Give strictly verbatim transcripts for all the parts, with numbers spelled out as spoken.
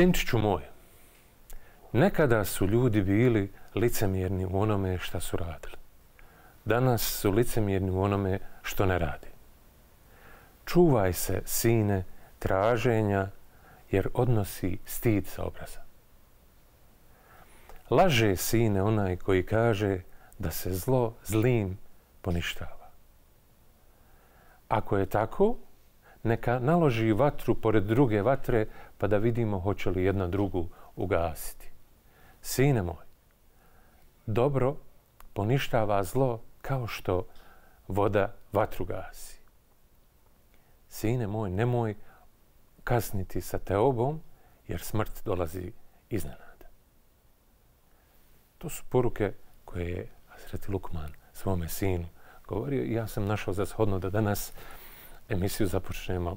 Sinčiću moj, nekada su ljudi bili licemjerni u onome što su radili. Danas su licemjerni u onome što ne radi. Čuvaj se, sine, traženja, jer odnosi stid sa obraza. Laže, sine, onaj koji kaže da se zlo zlim poništava. Ako je tako, neka naloži vatru pored druge vatre pa da vidimo hoće li jedna drugu ugasiti. Sine moj, dobro poništava zlo kao što voda vatru gasi. Sine moj, nemoj kasniti sa teobom jer smrt dolazi iznenada. To su poruke koje je Hazreti Lukman svome sinu govorio i ja sam našao za shodno da danas emisiju započnemo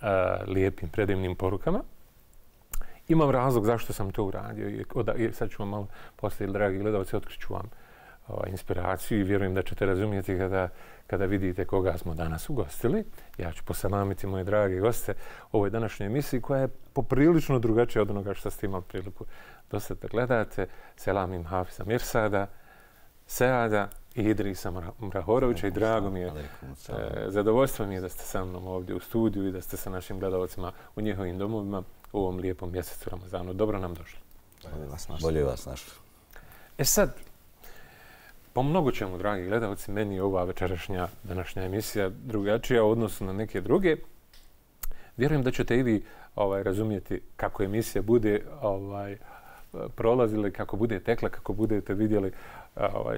a, lijepim, predivnim porukama. Imam razlog zašto sam to uradio. I, oda, i sad ću vam malo poslije, dragi gledalci, otkriću vam o, inspiraciju i vjerujem da ćete razumijeti kada, kada vidite koga smo danas ugostili. Ja ću poselamiti moje drage goste u ovoj današnjoj emisiji koja je poprilično drugačija od onoga što ste imali priliku do sada da gledate. Selamim Hafiza Mirsada, Seada i Idrisa Mrahorovića i drago mi je, e, zadovoljstvo mi je da ste sa mnom ovdje u studiju i da ste sa našim gledalcima u njihovim domovima u ovom lijepom mjesecu Ramazanu. Dobro nam došli. Bolje vas našli. Bolje vas našli. E sad, po mnogo čemu, dragi gledalci, meni je ova večerašnja današnja emisija drugačija u odnosu na neke druge. Vjerujem da ćete i vi ovaj, razumijeti kako emisija bude ovaj, prolazila, kako bude tekla, kako budete vidjeli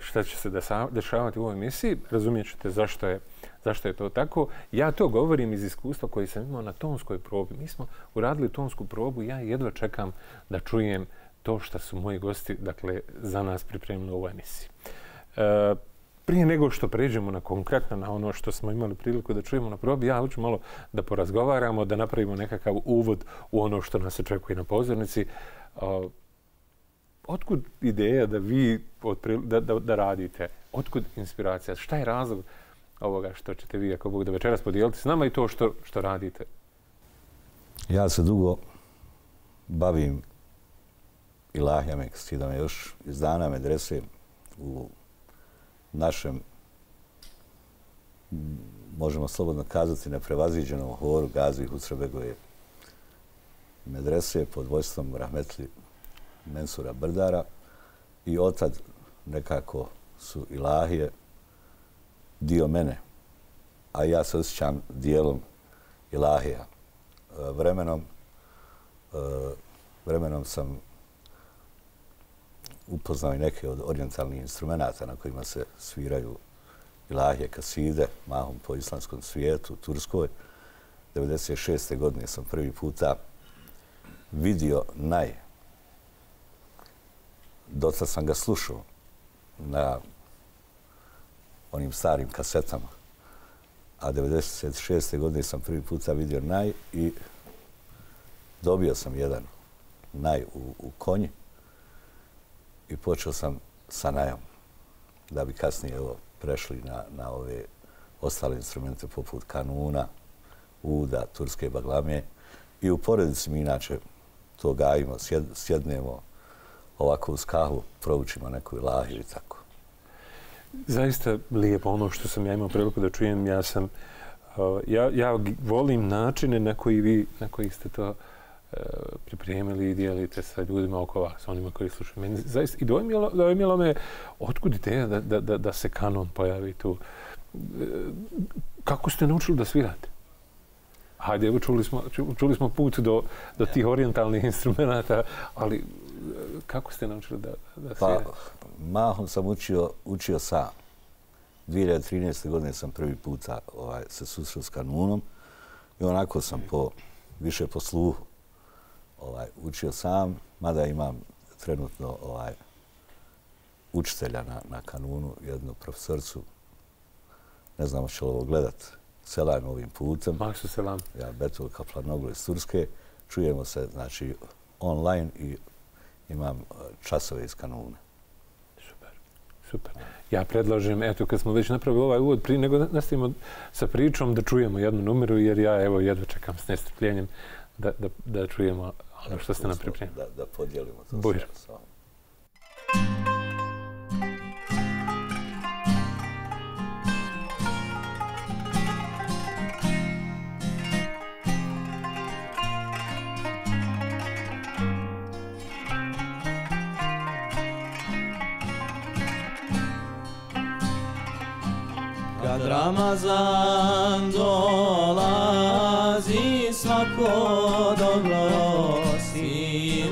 šta će se dešavati u ovoj emisiji. Razumijet ćete zašto je, zašto je to tako. Ja to govorim iz iskustva koje sam imao na tonskoj probi. Mi smo uradili tonsku probu i ja jedva čekam da čujem to što su moji gosti, dakle, za nas pripremili u ovoj emisiji. E, prije nego što pređemo na konkretno na ono što smo imali priliku da čujemo na probi, ja hoću malo da porazgovaramo, da napravimo nekakav uvod u ono što nas očekuje na pozornici. E, Otkud ideja da vi da, da, da radite? Otkud inspiracija? Šta je razlog ovoga što ćete vi, ako Bog da, večeras podijeliti s nama i to što, što radite? Ja se dugo bavim ilahijama, stidam još iz dana medrese u našem, možemo slobodno kazati, neprevaziđenom horu Gazi Husrev-begove medrese pod vojstvom rahmetli Mensura Brdara i otad nekako su ilahije dio mene, a ja se osjećam dijelom ilahija. Vremenom, vremenom sam upoznao i neke od orijentalnih instrumenta na kojima se sviraju ilahije, kaside, mahom po islamskom svijetu, u Turskoj. devedeset šeste godine sam prvi puta vidio naj Dosta sam ga slušao na onim starim kasetama, a devedeset šeste godine sam prvi puta vidio naj i dobio sam jedan naj u, u konji i počeo sam sa najom, da bi kasnije evo, prešli na, na ove ostale instrumente poput kanuna, uda, turske baglame. I u porodici mi inače to gajimo, sjed, sjednemo, ovako uz kahvu proučimo neku ilahiju i tako. Zaista lijepo ono što sam ja imao priliku da čujem. Ja sam, uh, ja, ja volim načine na koji vi, na koji ste to uh, pripremili i dijelite sa ljudima oko vas, onima koji slušaju. Meni zaista i dojmilo, dojmilo me otkud ideja da, da, da, da se kanon pojavi tu. Uh, kako ste naučili da svirate? Hajde, evo čuli smo, čuli smo put do, do tih orijentalnih instrumenta, ali kako ste naučili da, da se... Pa, mahom sam učio, učio sam. dvije hiljade trinaeste. godine sam prvi puta ovaj, se susreo s kanunom i onako sam po, više po sluhu ovaj, učio sam, mada imam trenutno ovaj, učitelja na, na kanunu, jednu profesorcu, ne znamo će li ovo gledati, selam ovim putem. Maksu selam. Ja, Betul Kaplanoglu iz Turske. Čujemo se, znači, online i imam časove iz kanuna. Super, super. Ja predlažem, eto, kad smo već napravili ovaj uvod, prije nego nastavimo sa pričom, da čujemo jednu numeru, jer ja, evo, jedva čekam s nestrpljenjem da, da, da čujemo Dobro, što ste nam pripremili? Da, da podijelimo to Bujr. Sa vama. Kad Ramazan dolazi, svako dobro silazi.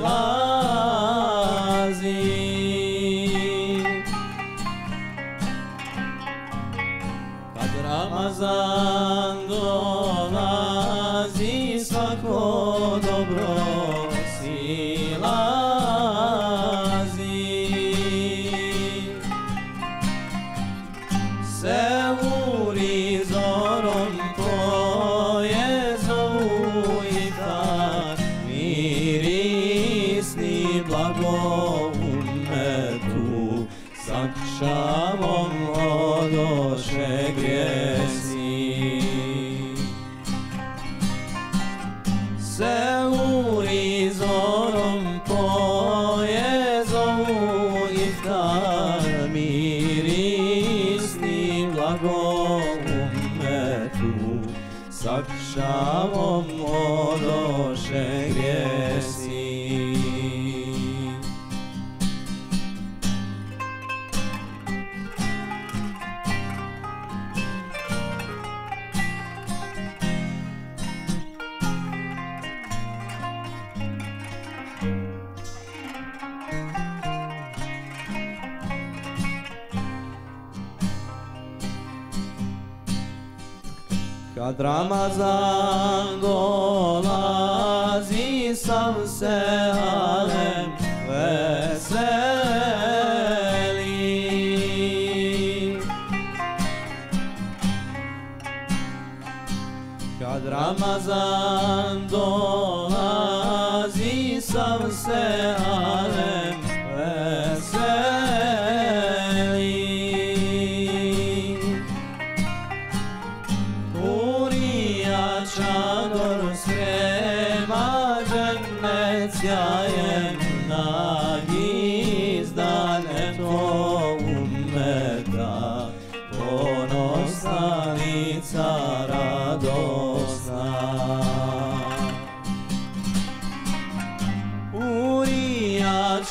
Kad Ramazan dolazi, svako dobro silazi. Se zorom koje zovu i tak mirisni blago umetu sakšavom odoše gresni. Se uri zorom koje zovu i tak mirisni blago sakšavom odoše gresi. Kad Ramazan dolazi, sam se alem veseli. Kad Ramazan dolazi, sam se alem veseli.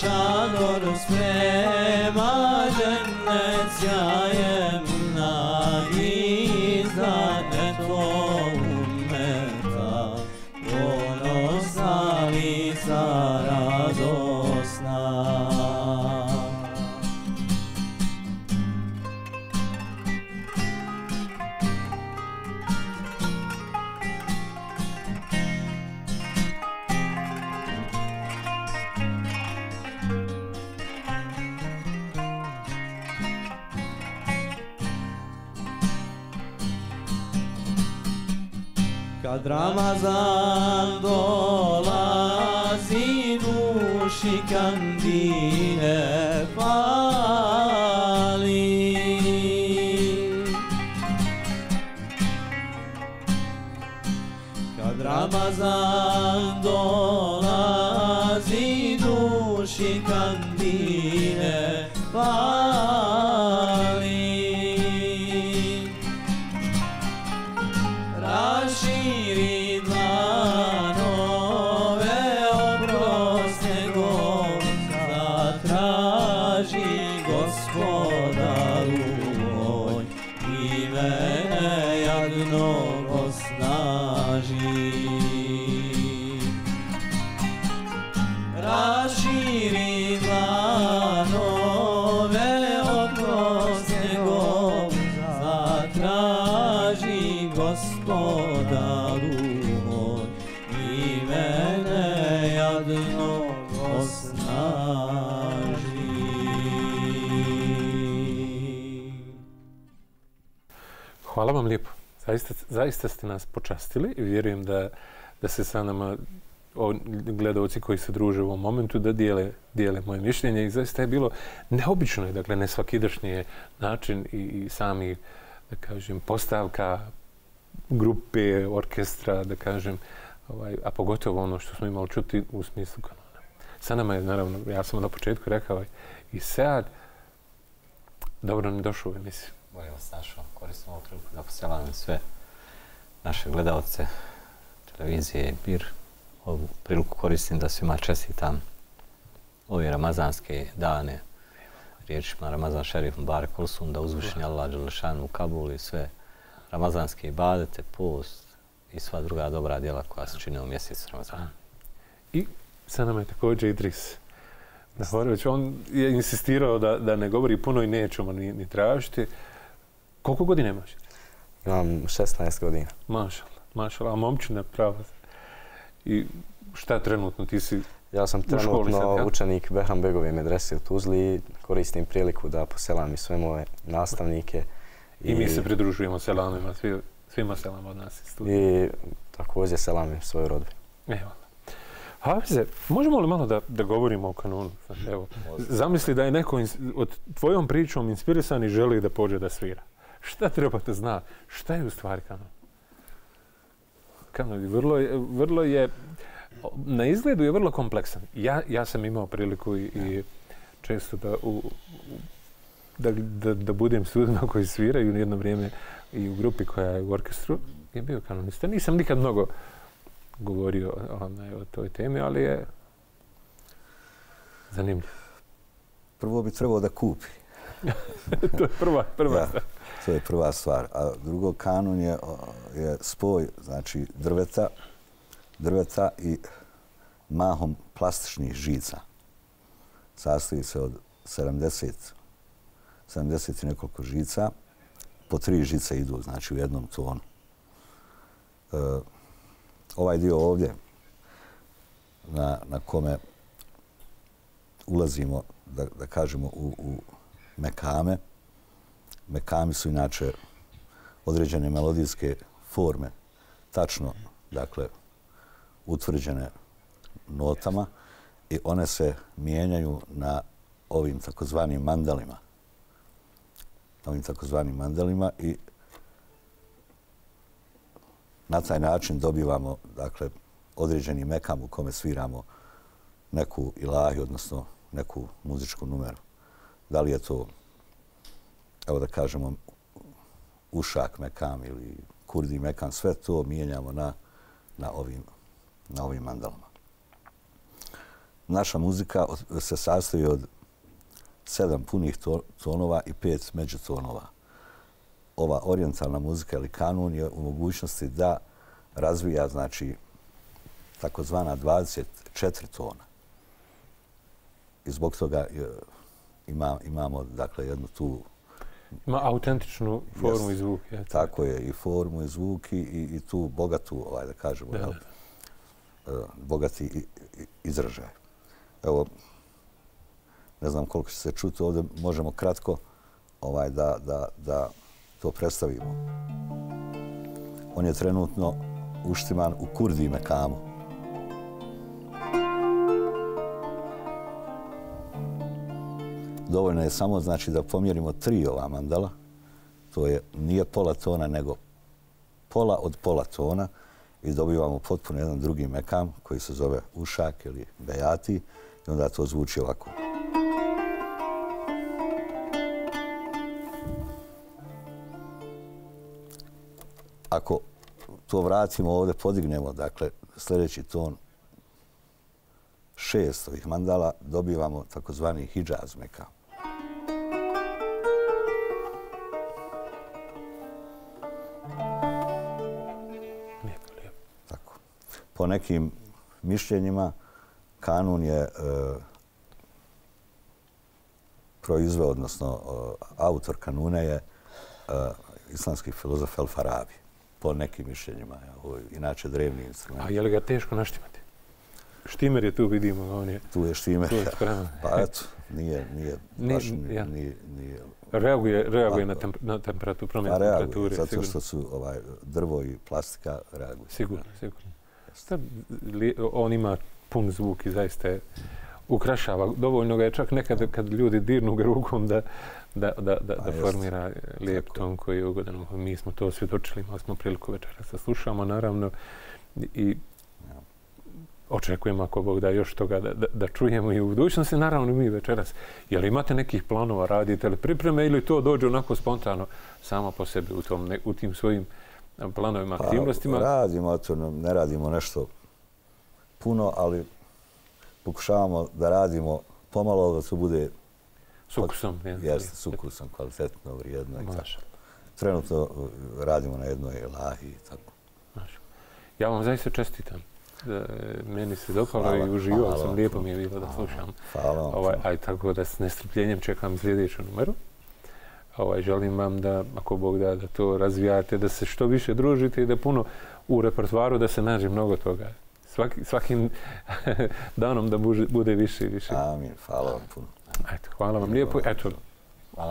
Čador sprema džennet sjajem nagizdan, eto ummeta ponosna lica radosna. Urija čador sprema džennet sjajem nagizdan, eto lica radosna. Kad Ramazan dolazi, duši kandine pali. Kad Ramazan dolazi, duši kandine pali. Raširi dlanove, oprosne gozda, traži gospodaru moj, i mene jadno osnaži. Raširi dlanove, oprosne gozda, traži gospodaru moj, i mene jadno osnaži. Hvala vam lijepo. Zaista, zaista ste nas počastili i vjerujem da, da se sa nama gledalci koji se druže u ovom momentu da dijele, dijele moje mišljenje. I zaista je bilo neobično, dakle, nesvakidašnji način i, i sami, da kažem, postavka grupe, orkestra, da kažem, a pogotovo ono što smo imali čuti u smislu kanona. Sa nama je, naravno, ja sam na početku rekao i Sead, dobro ne došao u emisiju. Bolje vas našao, koristim ovu priliku da poselam sve naše gledalce televizije B I R. Ovu priliku koristim da svima čestitam ove ramazanske dane, riječima Ramazan Šerif Mubarak Kulsum, da uzvišenje Allah Đelešanu u Kabulu i sve ramazanske ibadete, post i sva druga dobra djela koja se čine u mjesecu Ramazana. I sa nama je također Idris Mrahorović. On je insistirao da ne govori puno i nećemo ni tražiti. Koliko godina imaš? Imam šesnaest godina. Mašallah, mašallah. A momčina prava. I šta trenutno ti si u školi sad? Ja sam trenutno učenik Behambegove medrese u Tuzli. Koristim priliku da poselam i sve moje nastavnike. I mi se pridružujemo selamima, svima selama od nas iz studija. I također selamim svoju rodbinu. Evo. Hafize, možemo li malo da govorimo o kanonu? Zamisli da je neko od tvojom pričom inspirisan i želi da pođe da svira. Šta trebate znati? Šta je u stvari kanon? Kanon vrlo je, na izgledu je vrlo kompleksan. Ja sam imao priliku i često da u... da budem s ljudima koji sviraju jedno vrijeme i u grupi koja je u orkestru, je bio kanonista. Nisam nikad mnogo govorio o toj temi, ali je zanimljiv. Prvo bi trebao da kupi. To je prva stvar. To je prva stvar. A drugo, kanon je spoj drveta i mahom plastičnih žica. Sastoji se od sedamdeset i nekoliko žica, po tri žice idu, znači u jednom tonu. Ovaj dio ovdje na kome ulazimo, da kažemo, u mekame. Mekami su inače određene melodijske forme, tačno, dakle, utvrđene notama i one se mijenjaju na ovim takozvanim mandalima. ovim takozvanim mandalima i na taj način dobivamo određeni mekam u kome sviramo neku ilahiju, odnosno neku muzičku numeru. Da li je to, evo da kažemo, ušak mekam ili kurdi mekam, sve to mijenjamo na ovim mandalama. Naša muzika se sastoji od sedam punih tonova i pet međutonova. Ova orijentalna muzika ili kanon je u mogućnosti da razvija takozvana dvadeset četiri tona. I zbog toga imamo jednu tu... Ima autentičnu formu i zvuk. Tako je, i formu i zvuk i tu bogatu, da kažemo, bogati izražaj. Evo, ne znam koliko će se čuti, ovdje možemo kratko da to predstavimo. On je trenutno uštiman u kurdi mekamu. Dovoljno je samo da pomjerimo tri ova mandala. To nije pola tona, nego pola od pola tona i dobivamo potpuno jedan drugi mekam koji se zove ušak ili bejati i onda to zvuči ovako. Ako to vratimo ovdje, podignemo, dakle, sljedeći ton šest ovih mandala, dobivamo takozvani hidžaz mekam. Po nekim mišljenjima, kanon je proizveo, odnosno autor kanuna je islamski filozof El Farabi. Po nekim mišljenjima, inače drevni instrument. A je li ga teško naštimati? Štimer je tu, vidimo. Tu je štimer. Pa eto, nije baš... Reaguje na temperaturu, promjenu temperature. Zato što su drvo i plastika reaguju. Sigurno, sigurno. On ima pun zvuk i zaista je ukrašava. Dovoljno ga je čak nekad kad ljudi dirnu ga rukom da da formira lijep ton koji je ugodan. Mi smo to svjedočili, imali smo priliku večera da slušamo, naravno. I očekujemo, ako Bog da, još toga da čujemo i u budućnosti, naravno mi večeras. Je li imate nekih planova, radite li pripreme ili to dođe onako spontano samo po sebi u tim svojim planovima, aktivnostima? Radimo, ne radimo nešto puno, ali pokušavamo da radimo pomalo, da se bude sukusom, jeste, sukusom, kvalitetno, vrijedno i tako. Trenutno radimo na jednoj elahi i tako. Ja vam zaista čestitam. Meni se dopalo i uživao sam. Lijepo mi je bilo da slušam. Tako da s nestrpljenjem čekam sljedeću numeru. Želim vam da, ako Bog da, da to razvijate, da se što više družite i da puno u repertoaru da se nađe mnogo toga. Svakim danom da bude više i više. Amin. Hvala vam puno. Hvala vam lijepo. Eto,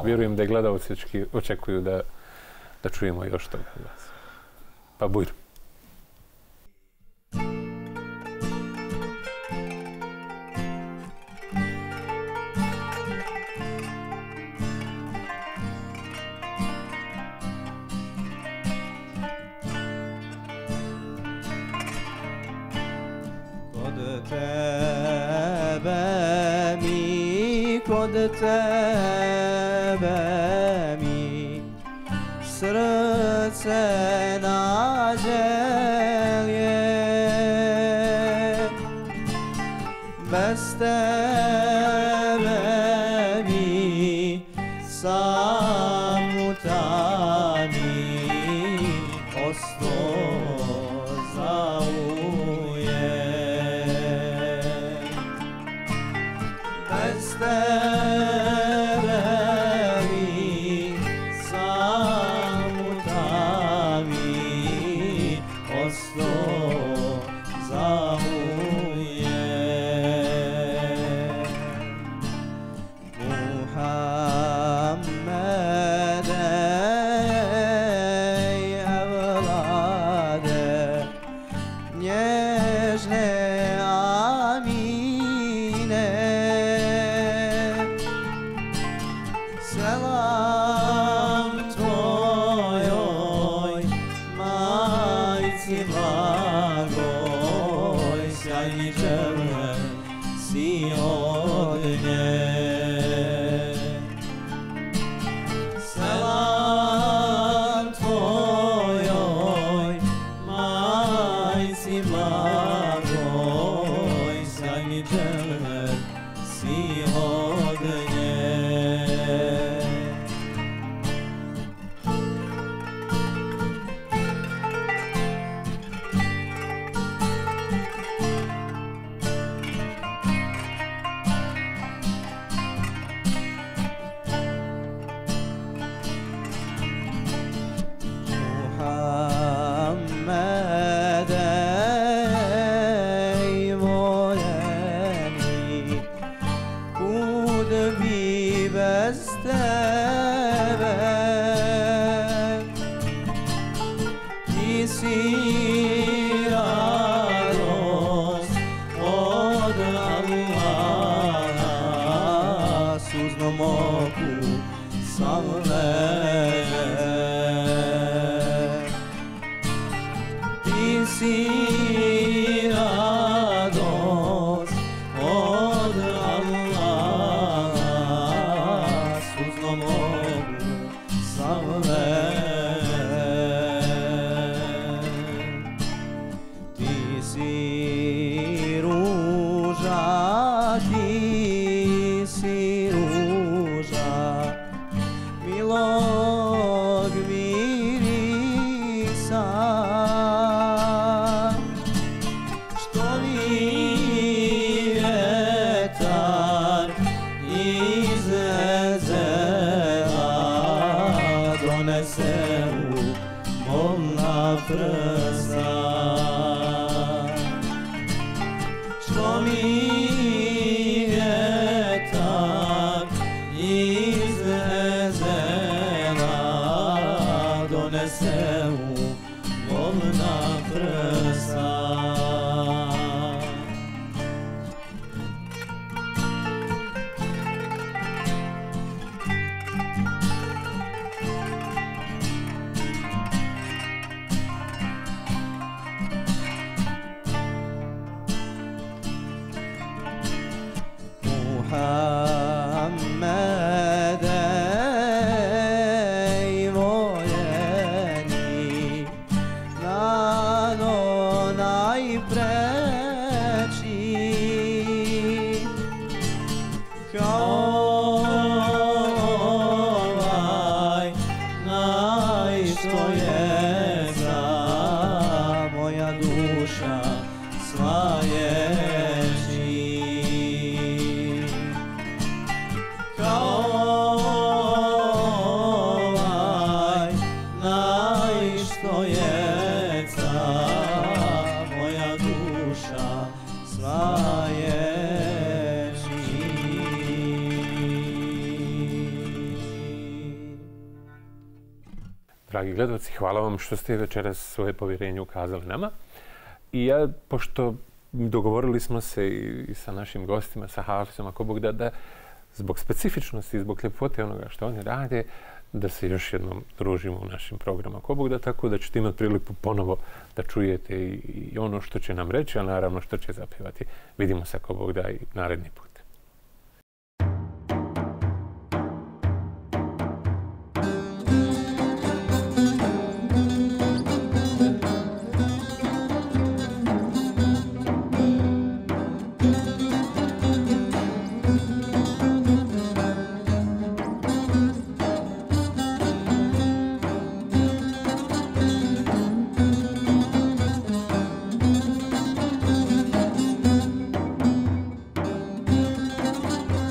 vjerujem da gledaoci očekuju da čujemo još toga. Pa bujro. Tebami srce naželje, bez tebe mi sam u tami osto zauje. Bez tebe Što mi je dragi gledaoci, hvala vam što ste večeras svoje povjerenje ukazali nama. I ja, pošto dogovorili smo se i sa našim gostima, sa Hafizom, ako Bog da, da zbog specifičnosti i zbog ljepote onoga što oni rade, da se još jednom družimo u našim programu, ako Bog da, tako da ćete imati priliku ponovo da čujete i ono što će nam reći, a naravno što će zapjevati. Vidimo se, ako Bog da, i naredni put.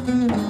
Mm-hmm.